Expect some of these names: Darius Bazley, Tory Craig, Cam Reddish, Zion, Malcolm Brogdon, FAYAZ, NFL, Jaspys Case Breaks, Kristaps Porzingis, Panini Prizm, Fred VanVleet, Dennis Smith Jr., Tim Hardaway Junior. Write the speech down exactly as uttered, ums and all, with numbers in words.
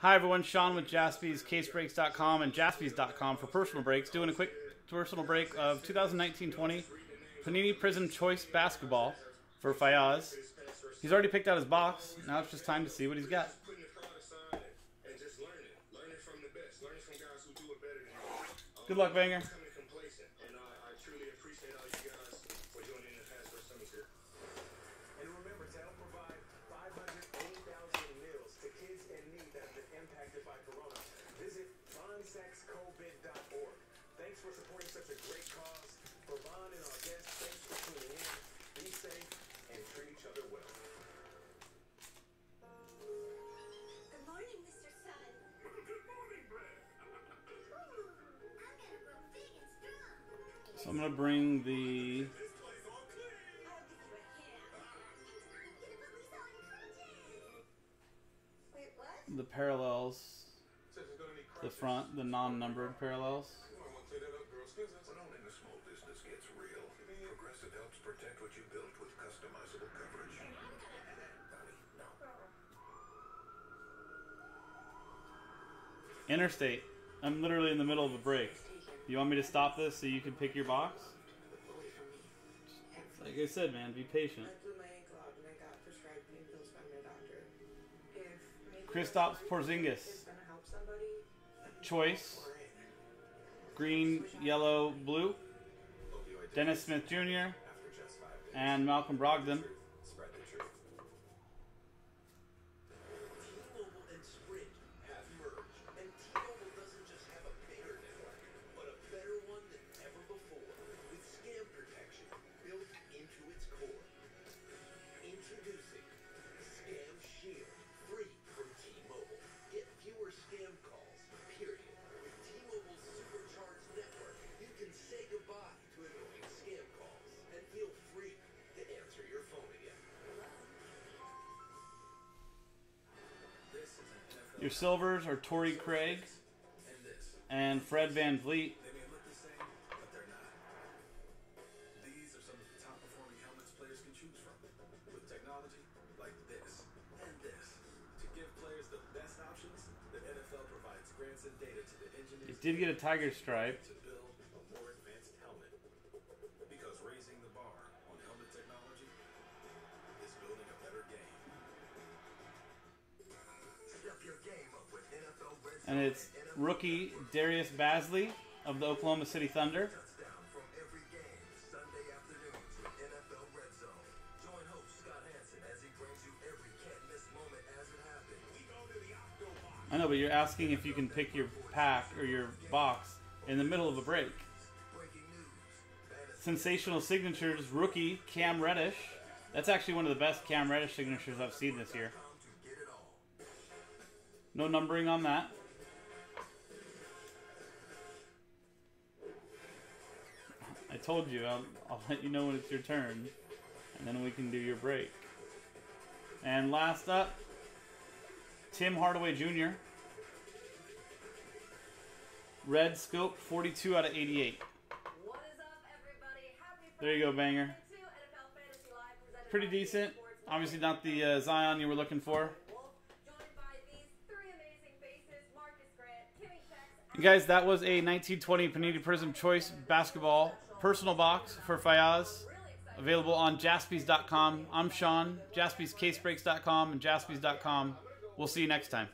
Hi everyone, Sean with Jaspys, Casebreaks dot com and Jaspys dot com for personal breaks. Doing a quick personal break of two thousand nineteen twenty Panini Prizm Choice Basketball for Fayaz. He's already picked out his box. Now it's just time to see what he's got. Good luck, Banger. Thanks for supporting such a great cause. For Vaughn and our guests, thanks for tuning in. Be safe and treat each other well. Good morning, Mister Sun. Good morning, Brad. So I'm going to bring the the parallels to the front, the non-numbered parallels. Progressive helps protect what you built with customizable coverage. Interstate. I'm literally in the middle of a break. You want me to stop this so you can pick your box? Like I said, man, be patient. Kristaps Porzingis. Choice. Green, yellow, blue. Dennis Smith Junior and Malcolm Brogdon. Your silvers are Tory Craig and Fred VanVleet. These are some of the top performing helmets players can choose from. With technology like this and this to give players the best options, the N F L provides grants and data to the engineers. It did get a tiger stripe. And it's rookie Darius Bazley of the Oklahoma City Thunder. I know, but you're asking if you can pick your pack or your box in the middle of a break. Sensational signatures, rookie Cam Reddish. That's actually one of the best Cam Reddish signatures I've seen this year. No numbering on that. I told you, I'll, I'll let you know when it's your turn, and then we can do your break. And last up, Tim Hardaway Junior Red scope, forty-two out of eighty-eight. What is up, everybody? Happy there you go, Banger. Pretty decent. Obviously not the uh, Zion you were looking for. And guys, that was a nineteen twenty Panini Prizm Choice Basketball personal box for Fayaz, available on Jaspys dot com. I'm Sean, Jaspys Casebreaks dot com and Jaspys dot com. We'll see you next time.